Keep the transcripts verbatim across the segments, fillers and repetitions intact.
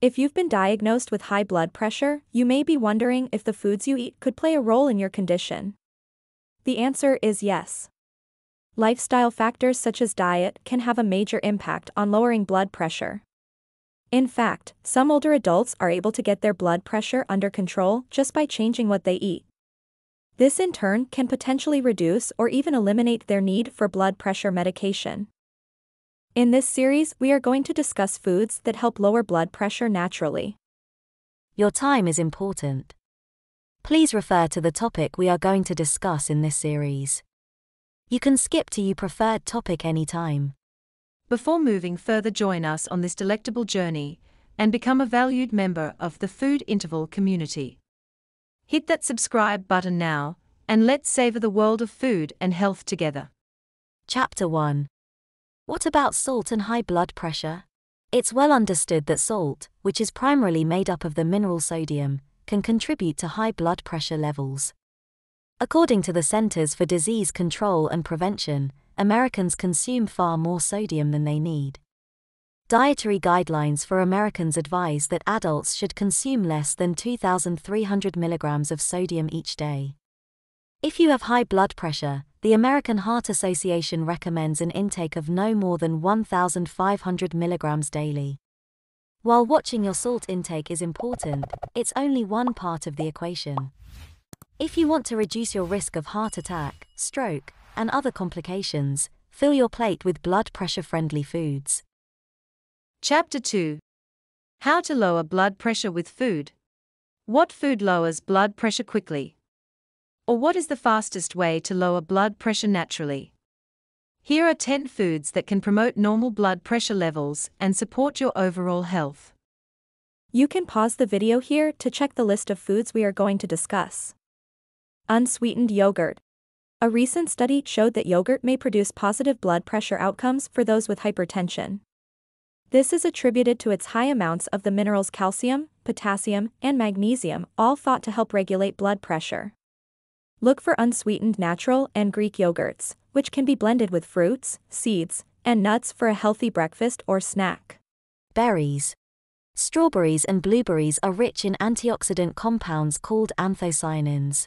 If you've been diagnosed with high blood pressure, you may be wondering if the foods you eat could play a role in your condition. The answer is yes. Lifestyle factors such as diet can have a major impact on lowering blood pressure. In fact, some older adults are able to get their blood pressure under control just by changing what they eat. This in turn can potentially reduce or even eliminate their need for blood pressure medication. In this series, we are going to discuss foods that help lower blood pressure naturally. Your time is important. Please refer to the topic we are going to discuss in this series. You can skip to your preferred topic anytime. Before moving further, join us on this delectable journey and become a valued member of the Food Interval community. Hit that subscribe button now, and let's savor the world of food and health together. Chapter one. What about salt and high blood pressure? It's well understood that salt, which is primarily made up of the mineral sodium, can contribute to high blood pressure levels. According to the Centers for Disease Control and Prevention, Americans consume far more sodium than they need. Dietary guidelines for Americans advise that adults should consume less than two thousand three hundred milligrams of sodium each day. If you have high blood pressure, the American Heart Association recommends an intake of no more than one thousand five hundred milligrams daily. While watching your salt intake is important, it's only one part of the equation. If you want to reduce your risk of heart attack, stroke, and other complications, fill your plate with blood pressure-friendly foods. Chapter two. How to lower blood pressure with food. What food lowers blood pressure quickly? Or what is the fastest way to lower blood pressure naturally? Here are ten foods that can promote normal blood pressure levels and support your overall health. You can pause the video here to check the list of foods we are going to discuss. Unsweetened yogurt. A recent study showed that yogurt may produce positive blood pressure outcomes for those with hypertension. This is attributed to its high amounts of the minerals calcium, potassium, and magnesium, all thought to help regulate blood pressure. Look for unsweetened natural and Greek yogurts, which can be blended with fruits, seeds, and nuts for a healthy breakfast or snack. Berries. Strawberries and blueberries are rich in antioxidant compounds called anthocyanins.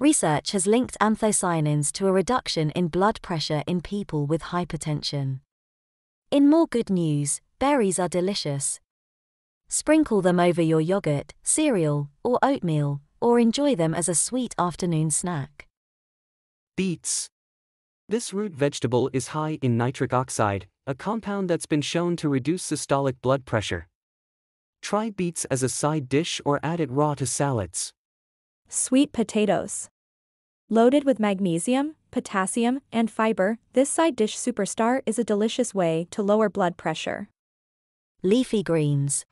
Research has linked anthocyanins to a reduction in blood pressure in people with hypertension. In more good news, berries are delicious. Sprinkle them over your yogurt, cereal, or oatmeal, or enjoy them as a sweet afternoon snack. Beets. This root vegetable is high in nitric oxide, a compound that's been shown to reduce systolic blood pressure. Try beets as a side dish or add it raw to salads. Sweet potatoes. Loaded with magnesium, potassium, and fiber, this side dish superstar is a delicious way to lower blood pressure. Leafy greens.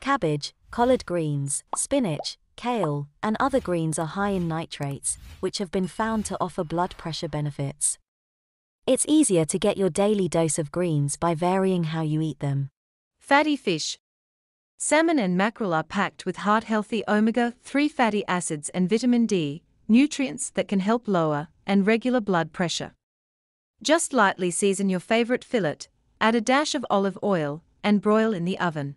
Cabbage, collard greens, spinach, kale, and other greens are high in nitrates, which have been found to offer blood pressure benefits. It's easier to get your daily dose of greens by varying how you eat them. Fatty fish. Salmon and mackerel are packed with heart-healthy omega three fatty acids and vitamin D, nutrients that can help lower and regulate blood pressure. Just lightly season your favorite fillet, add a dash of olive oil, and broil in the oven.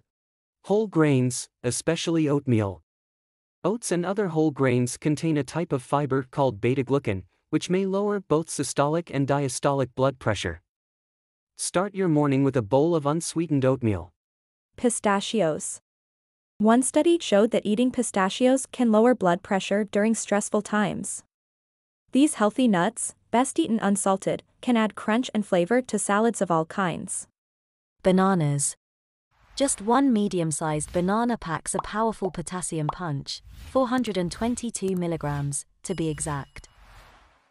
Whole grains, especially oatmeal. Oats and other whole grains contain a type of fiber called beta-glucan, which may lower both systolic and diastolic blood pressure. Start your morning with a bowl of unsweetened oatmeal. Pistachios. One study showed that eating pistachios can lower blood pressure during stressful times. These healthy nuts, best eaten unsalted, can add crunch and flavor to salads of all kinds. Bananas. Just one medium-sized banana packs a powerful potassium punch, four hundred twenty-two milligrams, to be exact.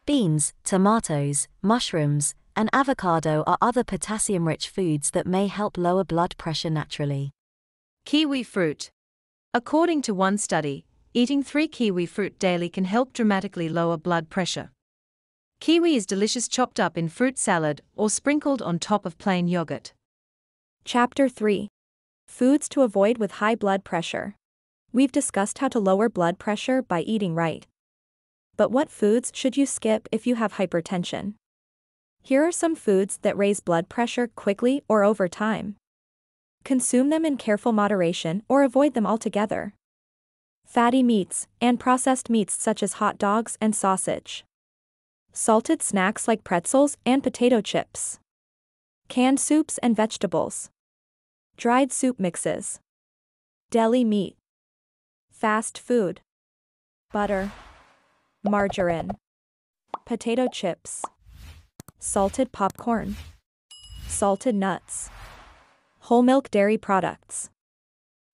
Beans, tomatoes, mushrooms, and avocado are other potassium-rich foods that may help lower blood pressure naturally. Kiwi fruit. According to one study, eating three kiwi fruit daily can help dramatically lower blood pressure. Kiwi is delicious chopped up in fruit salad or sprinkled on top of plain yogurt. Chapter three. Foods to avoid with high blood pressure. We've discussed how to lower blood pressure by eating right. But what foods should you skip if you have hypertension? Here are some foods that raise blood pressure quickly or over time. consume them in careful moderation or avoid them altogether. Fatty meats, and processed meats such as hot dogs and sausage. Salted snacks like pretzels and potato chips. Canned soups and vegetables. Dried soup mixes. Deli meat. Fast food. Butter. Margarine. Potato chips. Salted popcorn. Salted nuts. Whole milk dairy products.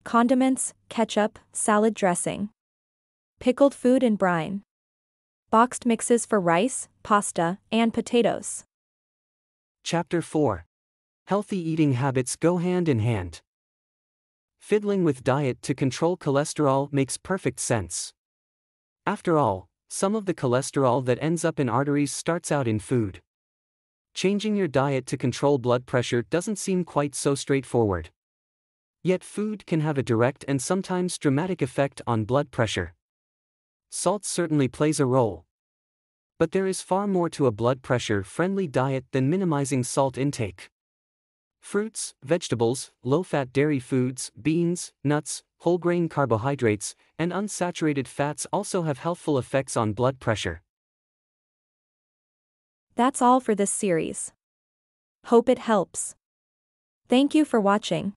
Condiments, ketchup, salad dressing. Pickled food and brine. Boxed mixes for rice, pasta, and potatoes. Chapter four. Healthy eating habits go hand in hand. Fiddling with diet to control cholesterol makes perfect sense. After all, some of the cholesterol that ends up in arteries starts out in food. Changing your diet to control blood pressure doesn't seem quite so straightforward. Yet food can have a direct and sometimes dramatic effect on blood pressure. Salt certainly plays a role. But there is far more to a blood pressure-friendly diet than minimizing salt intake. Fruits, vegetables, low-fat dairy foods, beans, nuts, whole grain carbohydrates, and unsaturated fats also have healthful effects on blood pressure. That's all for this series. Hope it helps. Thank you for watching.